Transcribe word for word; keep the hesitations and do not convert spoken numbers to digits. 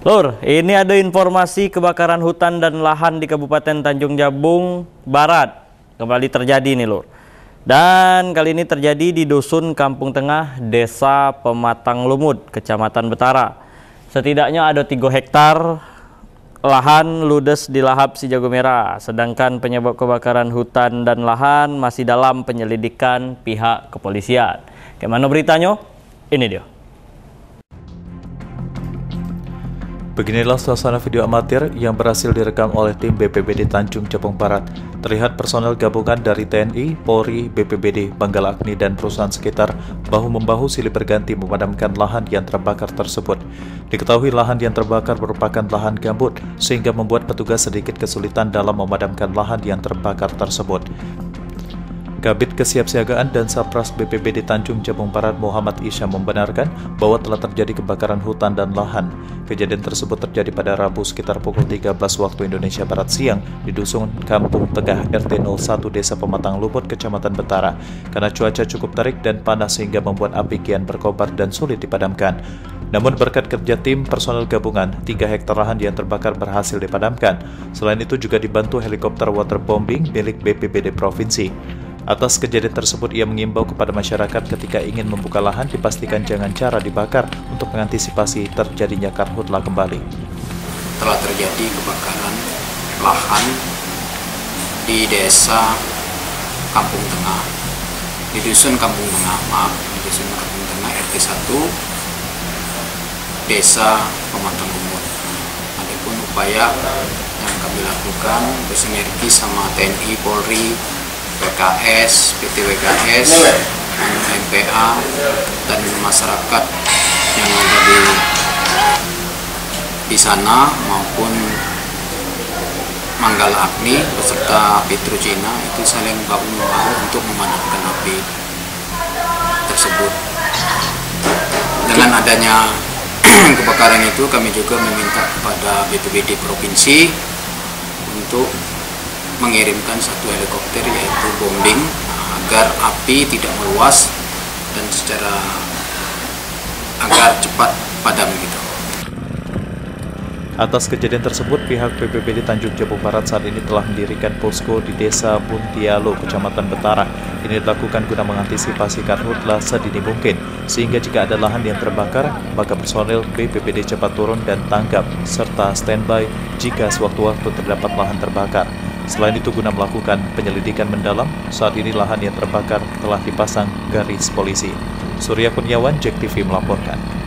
Lur, ini ada informasi kebakaran hutan dan lahan di Kabupaten Tanjung Jabung Barat. Kembali terjadi nih, Lur. Dan kali ini terjadi di Dusun Kampung Tengah, Desa Pematang Lumut, Kecamatan Betara. Setidaknya ada tiga hektar lahan ludes dilahap Sijago Merah. Sedangkan penyebab kebakaran hutan dan lahan masih dalam penyelidikan pihak kepolisian. Gimana beritanya? Ini dia. Beginilah suasana video amatir yang berhasil direkam oleh tim B P B D Tanjung Jabung Barat. Terlihat personel gabungan dari T N I, Polri, B P B D, Manggala Agni, dan perusahaan sekitar bahu-membahu silih berganti memadamkan lahan yang terbakar tersebut. Diketahui lahan yang terbakar merupakan lahan gambut, sehingga membuat petugas sedikit kesulitan dalam memadamkan lahan yang terbakar tersebut. Kabit Kesiapsiagaan dan Sapras B P B D Tanjung Jabung Barat Muhammad Isha membenarkan bahwa telah terjadi kebakaran hutan dan lahan. Kejadian tersebut terjadi pada Rabu sekitar pukul tiga belas waktu Indonesia Barat siang di Dusun Kampung Tengah R T nol satu Desa Pematang Lumut, Kecamatan Betara. Karena cuaca cukup terik dan panas sehingga membuat api kian berkobar dan sulit dipadamkan. Namun berkat kerja tim personel gabungan, tiga hektar lahan yang terbakar berhasil dipadamkan. Selain itu juga dibantu helikopter waterbombing milik B P B D Provinsi. Atas kejadian tersebut, ia mengimbau kepada masyarakat ketika ingin membuka lahan dipastikan jangan cara dibakar untuk mengantisipasi terjadinya karhutla kembali. Telah terjadi kebakaran lahan di desa Kampung Tengah, di dusun Kampung Tengah, maaf, di dusun Kampung Tengah R T satu, Desa Pematang Umur. Adapun upaya yang kami lakukan bersinergi sama T N I, Polri, P K S, P T W K S, M P A, dan masyarakat yang ada di, di sana maupun Manggala Agni beserta Petrucina itu saling bahu-membahu untuk memadamkan api tersebut. Dengan adanya kebakaran itu, kami juga meminta kepada B P B D Provinsi untuk mengirimkan satu helikopter yaitu bombing agar api tidak meluas dan secara agar cepat padam gitu. Atas kejadian tersebut, pihak B P B D Tanjung Jabung Barat saat ini telah mendirikan posko di Desa Puntialo, Kecamatan Betara. Ini dilakukan guna mengantisipasi karhutla sedini mungkin, sehingga jika ada lahan yang terbakar, maka personel B P B D cepat turun dan tanggap, serta standby jika sewaktu-waktu terdapat lahan terbakar. Selain itu, guna melakukan penyelidikan mendalam, saat ini lahan yang terbakar telah dipasang garis polisi. Surya Kurniawan, Jek T V melaporkan.